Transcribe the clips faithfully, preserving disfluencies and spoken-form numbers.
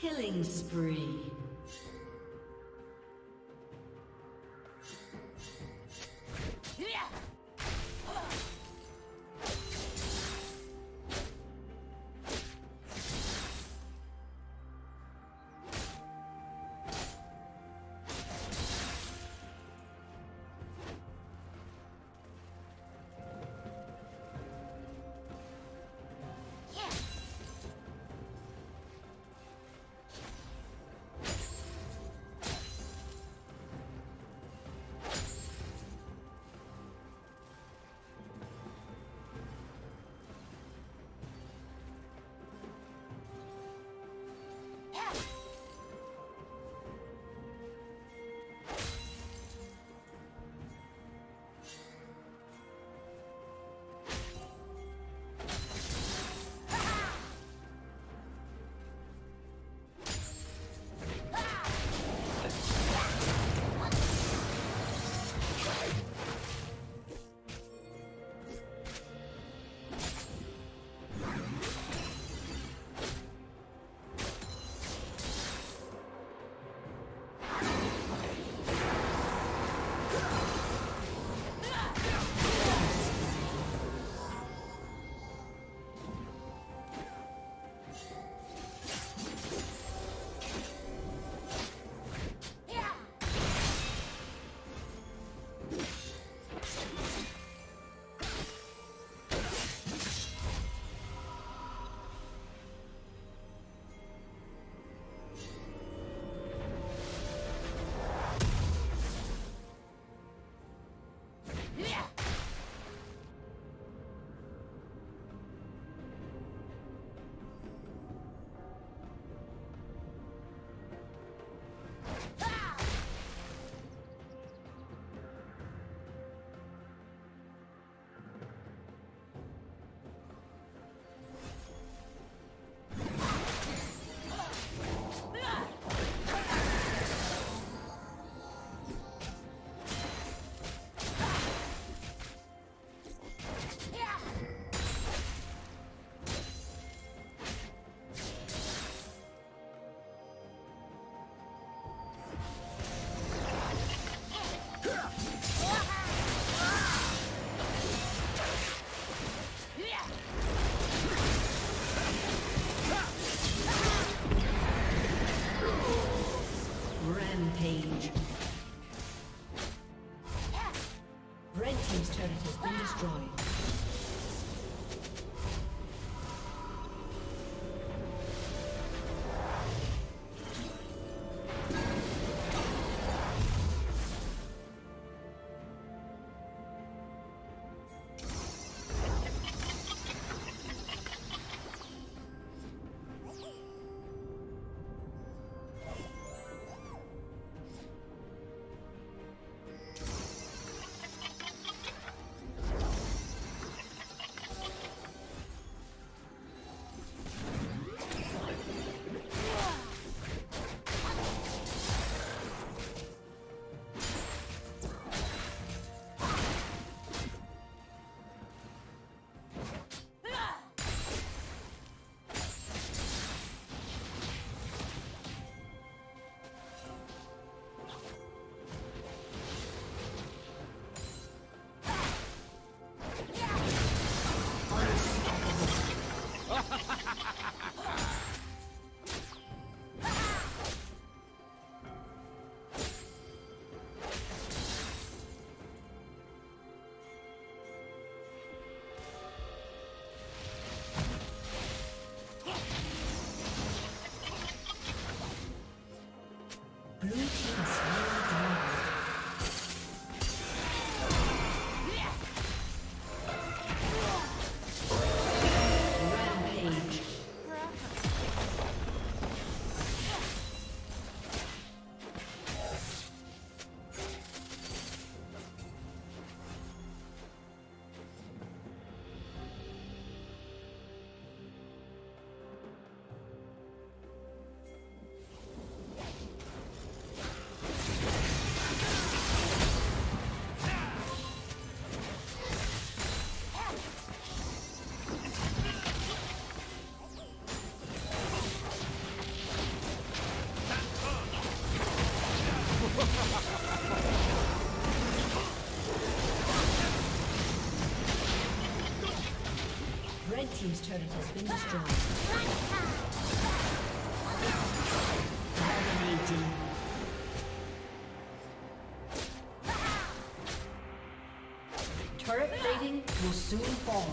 Killing spree. team's turret has been destroyed. Dominating. Turret plating will soon fall.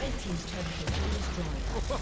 Red team's turret has been destroyed.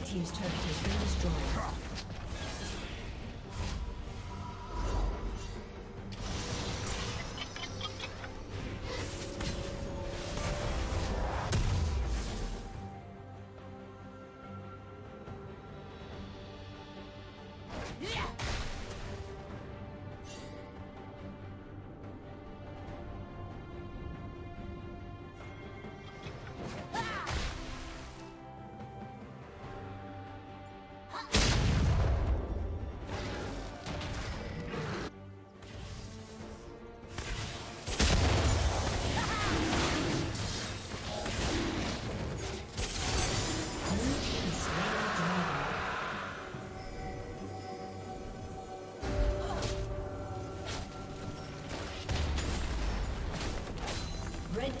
Red team's turret has been destroyed. Red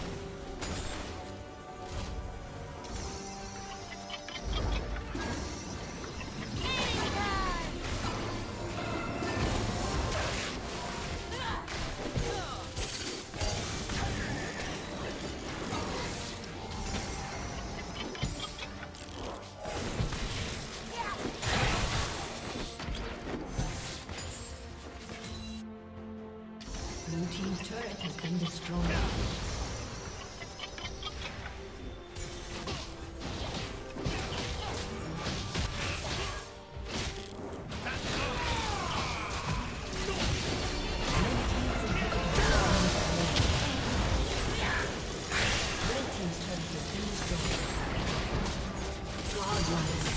turret has been destroyed. Right.